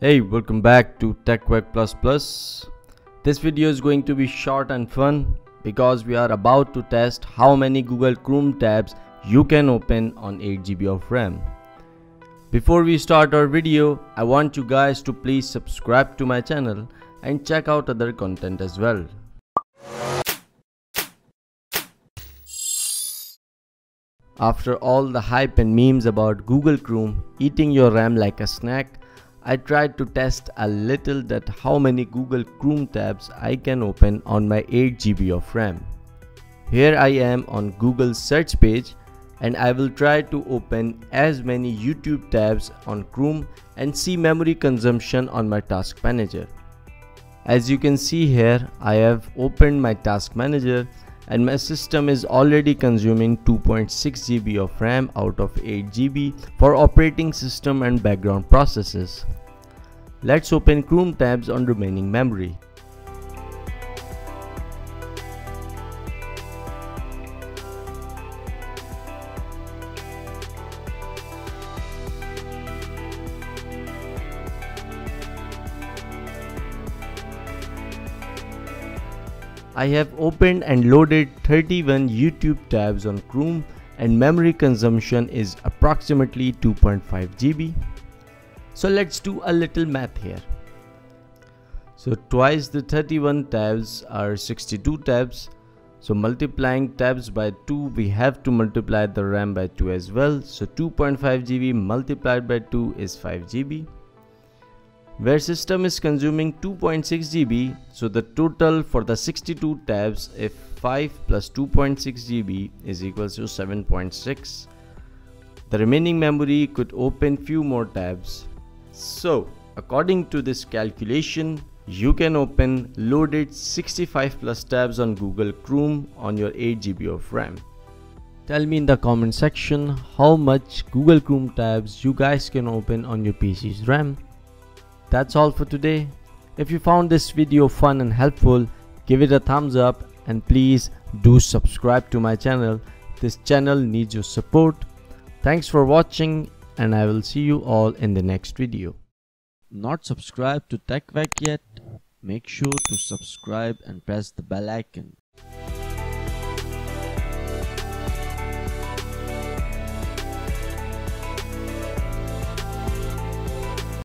Hey, welcome back to TechWeck++. This video is going to be short and fun because we are about to test how many Google Chrome tabs you can open on 8GB of RAM. Before we start our video, I want you guys to please subscribe to my channel and check out other content as well. After all the hype and memes about Google Chrome eating your RAM like a snack, I tried to test a little that how many Google Chrome tabs I can open on my 8GB of RAM. Here I am on Google's search page and I will try to open as many YouTube tabs on Chrome and see memory consumption on my task manager. As you can see here, I have opened my task manager and my system is already consuming 2.6 GB of RAM out of 8 GB for operating system and background processes. Let's open Chrome tabs on remaining memory. I have opened and loaded 31 YouTube tabs on Chrome and memory consumption is approximately 2.5 GB. So let's do a little math here. So twice the 31 tabs are 62 tabs. So multiplying tabs by 2, we have to multiply the RAM by 2 as well. So 2.5 GB multiplied by 2 is 5 GB. Where system is consuming 2.6 GB, so the total for the 62 tabs, if 5 plus 2.6 GB is equals to 7.6, the remaining memory could open few more tabs. So according to this calculation, you can open loaded 65 plus tabs on Google Chrome on your 8 GB of RAM. Tell me in the comment section how much Google Chrome tabs you guys can open on your PC's RAM. That's all for today. If you found this video fun and helpful, give it a thumbs up and please do subscribe to my channel. This channel needs your support. Thanks for watching and I will see you all in the next video. Not subscribed to TechWeck yet? Make sure to subscribe and press the bell icon.